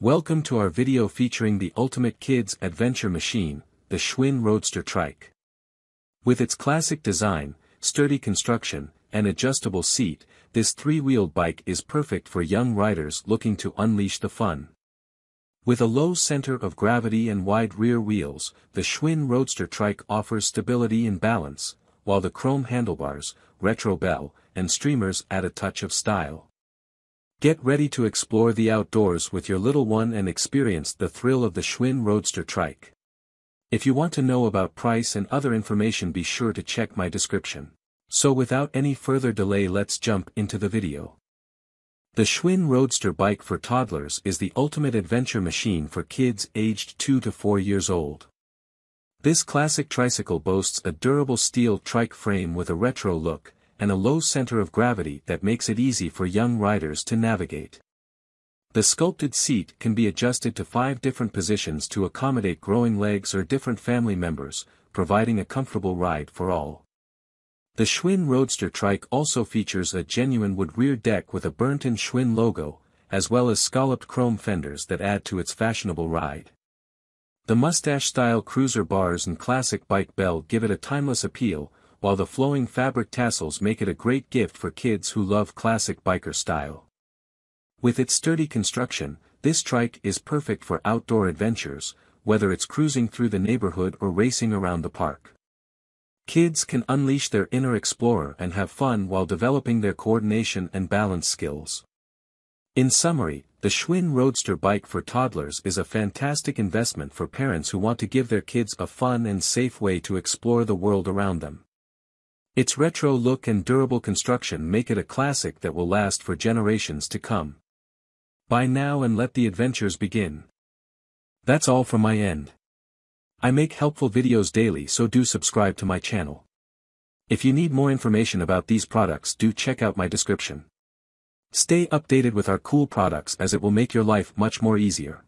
Welcome to our video featuring the ultimate kids adventure machine, the Schwinn Roadster Trike. With its classic design, sturdy construction, and adjustable seat, this three-wheeled bike is perfect for young riders looking to unleash the fun. With a low center of gravity and wide rear wheels, the Schwinn Roadster Trike offers stability and balance, while the chrome handlebars, retro bell, and streamers add a touch of style. Get ready to explore the outdoors with your little one and experience the thrill of the Schwinn Roadster Trike. If you want to know about price and other information, be sure to check my description. So without any further delay, let's jump into the video. The Schwinn Roadster bike for toddlers is the ultimate adventure machine for kids aged 2 to 4 years old. This classic tricycle boasts a durable steel trike frame with a retro look, and a low center of gravity that makes it easy for young riders to navigate. The sculpted seat can be adjusted to 5 different positions to accommodate growing legs or different family members, providing a comfortable ride for all. The Schwinn Roadster Trike also features a genuine wood rear deck with a burnt-in Schwinn logo, as well as scalloped chrome fenders that add to its fashionable ride. The mustache-style cruiser bars and classic bike bell give it a timeless appeal, while the flowing fabric tassels make it a great gift for kids who love classic biker style. With its sturdy construction, this trike is perfect for outdoor adventures, whether it's cruising through the neighborhood or racing around the park. Kids can unleash their inner explorer and have fun while developing their coordination and balance skills. In summary, the Schwinn Roadster bike for toddlers is a fantastic investment for parents who want to give their kids a fun and safe way to explore the world around them. Its retro look and durable construction make it a classic that will last for generations to come. Buy now and let the adventures begin. That's all from my end. I make helpful videos daily, so do subscribe to my channel. If you need more information about these products, do check out my description. Stay updated with our cool products as it will make your life much more easier.